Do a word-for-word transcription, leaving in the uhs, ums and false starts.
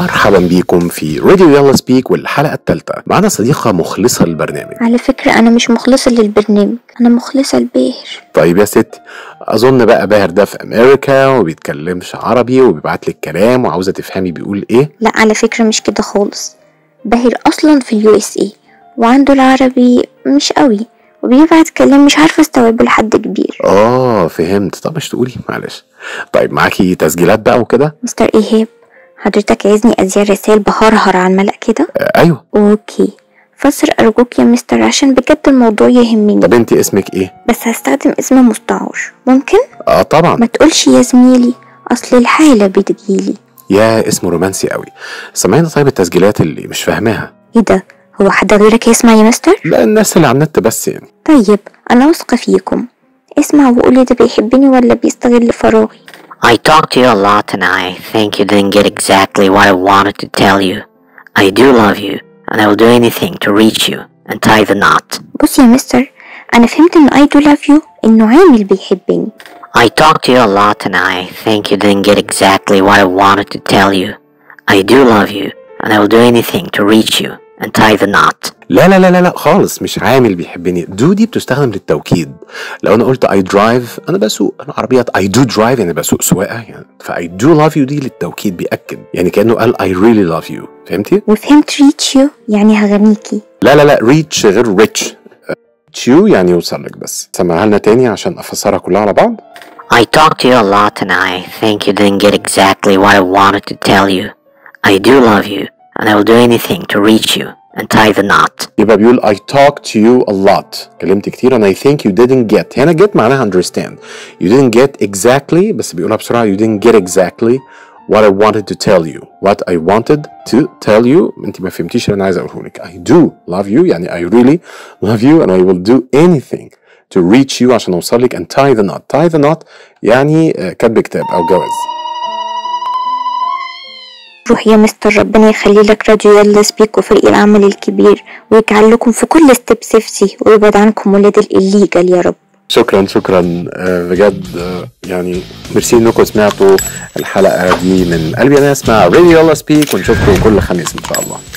مرحبا بيكم في راديو يلا سبيك والحلقة الثالثة. معنا صديقة مخلصة للبرنامج. على فكرة أنا مش مخلصة للبرنامج، أنا مخلصة لباهر. طيب يا ستي، أظن بقى باهر ده في أمريكا وبيتكلمش عربي وبيبعت لك كلام وعاوزة تفهمي بيقول إيه. لا على فكرة مش كده خالص، باهر أصلا في اليو اس اي وعنده العربي مش قوي وبيبعت كلام مش عارفة استوعبه لحد كبير. آه فهمت. طب مش تقولي معلش. طيب معاكي تسجيلات بقى وكده؟ مستر ايهاب حضرتك عايزني ازيل رسائل بهرهر عن ملأ كده؟ آه ايوه. اوكي فسر ارجوك يا مستر عشان بجد الموضوع يهمني. طب انت اسمك ايه؟ بس هستخدم اسم مستعار ممكن؟ اه طبعا. ما تقولش يا زميلي اصل الحالة بتجيلي. يا اسم رومانسي قوي. سمعينا طيب التسجيلات اللي مش فاهماها. ايه ده؟ هو حد غيرك يسمع يا مستر؟ لا الناس اللي على النت بس يعني. طيب انا واثقة فيكم، اسمع وقولي ده بيحبني ولا بيستغل فراغي. I talked to you a lot and I think you didn't get exactly what I wanted to tell you. I do love you and I will do anything to reach you and tie the knot. بص يا مستر، أنا فهمت إن I do love you إنه عامل بيحبني. I talked to you a lot and I think you didn't get exactly what I wanted to tell you. I do love you and I will do anything to reach you and tie the knot. لا لا لا لا خالص، مش عامل بيحبني. دو دي بتستخدم للتوكيد. لو انا قلت I drive انا بسوق، انا عربيه I do drive يعني بسوق سواقه يعني، ف I do love you دي للتوكيد بيأكد، يعني كأنه قال I really love you. فهمتي؟ وفهمت reach you يعني هغنيكي. لا لا لا reach غير rich. reach you يعني يوصل لك. بس سمعها لنا تاني عشان افسرها كلها على بعض. I talked to you a lot and I think you didn't get exactly what I wanted to tell you. I do love you and I will do anything to reach you and tie the knot. يبقى بيقول I talked to you a lot، كلمت كتير، and I think you didn't get. هنا get معناها understand. You didn't get exactly، بس بيقولها بسرعة you didn't get exactly what I wanted to tell you. What I wanted to tell you انت ما فهمتيش اللي انا عايز اقوله لك. I do love you يعني I really love you and I will do anything to reach you عشان اوصل لك and tie the knot. tie the knot يعني كتب كتاب او جواز. روح يا مستر، ربنا يخلي لك راديو يلا سبيك وفريق العمل الكبير ويجعل لكم في كل ستيب سيفتي ويبعد عنكم ولاد الإليجال يا رب. شكرا شكرا بجد يعني، ميرسي انكم سمعتوا الحلقه دي من قلبي. انا اسمع راديو يلا سبيك ونشوفكم كل خميس ان شاء الله.